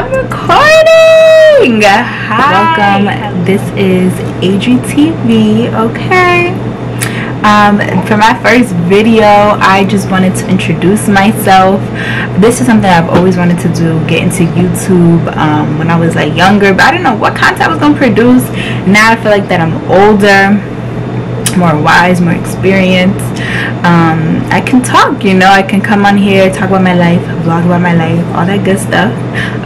I'm recording. Hi. Welcome. This is AdriTV. Okay. For my first video, I just wanted to introduce myself. This is something I've always wanted to do, get into YouTube when I was like younger, but I didn't know what content I was gonna produce. Now I feel like that I'm older, more wise, more experienced. I can talk, you know, I can come on here, talk about my life, vlog about my life, all that good stuff.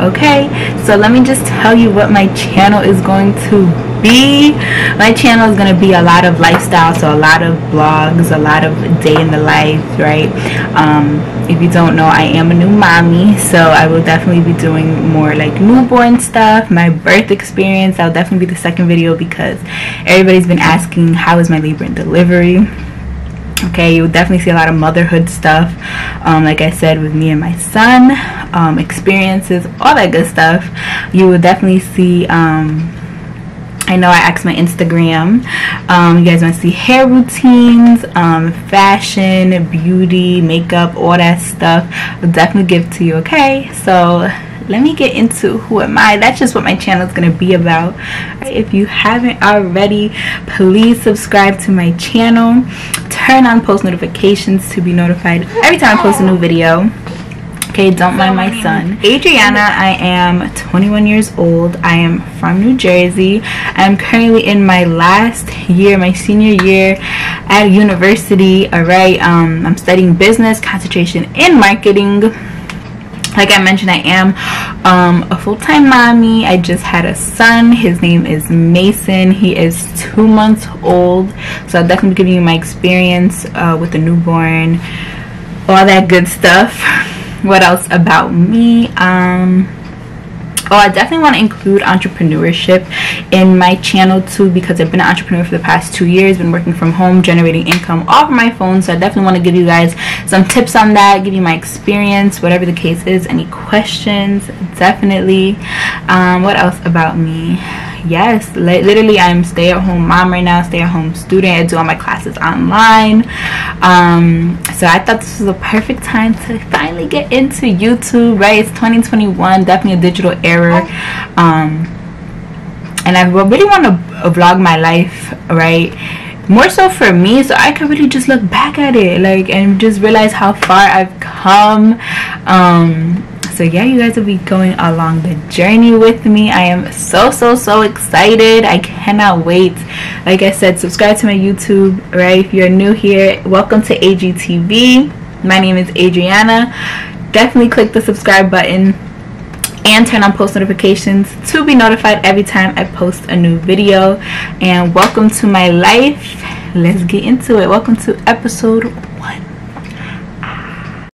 Okay, so let me just tell you what my channel is going to be. My channel is going to be a lot of lifestyle, so a lot of vlogs, a lot of day in the life, right? If you don't know, I am a new mommy, so I will definitely be doing more like newborn stuff, my birth experience. I'll definitely be the second video because everybody's been asking how is my labor and delivery. Okay, you'll definitely see a lot of motherhood stuff, like I said, with me and my son, experiences, all that good stuff. You will definitely see, I know I asked my Instagram, you guys want to see hair routines, fashion, beauty, makeup, all that stuff. I'll definitely give to you. Okay, so let me get into who am I. That's just what my channel is going to be about. If you haven't already, please subscribe to my channel, turn on post notifications to be notified every time I post a new video. Okay, don't mind my son. Adriana, I am 21 years old. I am from New Jersey. I'm currently in my last year, my senior year at university. All right, I'm studying business, concentration in marketing. Like I mentioned, I am a full-time mommy. I just had a son. His name is Mason. He is 2 months old. So I'll definitely be giving you my experience with the newborn, all that good stuff. What else about me? Oh, I definitely want to include entrepreneurship in my channel too, because I've been an entrepreneur for the past 2 years, been working from home, generating income off my phone. So I definitely want to give you guys some tips on that, give you my experience, whatever the case is. Any questions? Definitely. What else about me? Yes, literally I'm stay-at-home mom right now, stay-at-home student. I do all my classes online. So I thought this was the perfect time to finally get into YouTube, right? It's 2021, definitely a digital era. And I really want to vlog my life, right? More so for me, so I can really just look back at it, like, and just realize how far I've come. So yeah, you guys will be going along the journey with me. I am so excited. I cannot wait. Like I said, subscribe to my YouTube, right? If you're new here, welcome to AdriTV. My name is Adriana. Definitely click the subscribe button and turn on post notifications to be notified every time I post a new video. And welcome to my life. Let's get into it. Welcome to episode 1.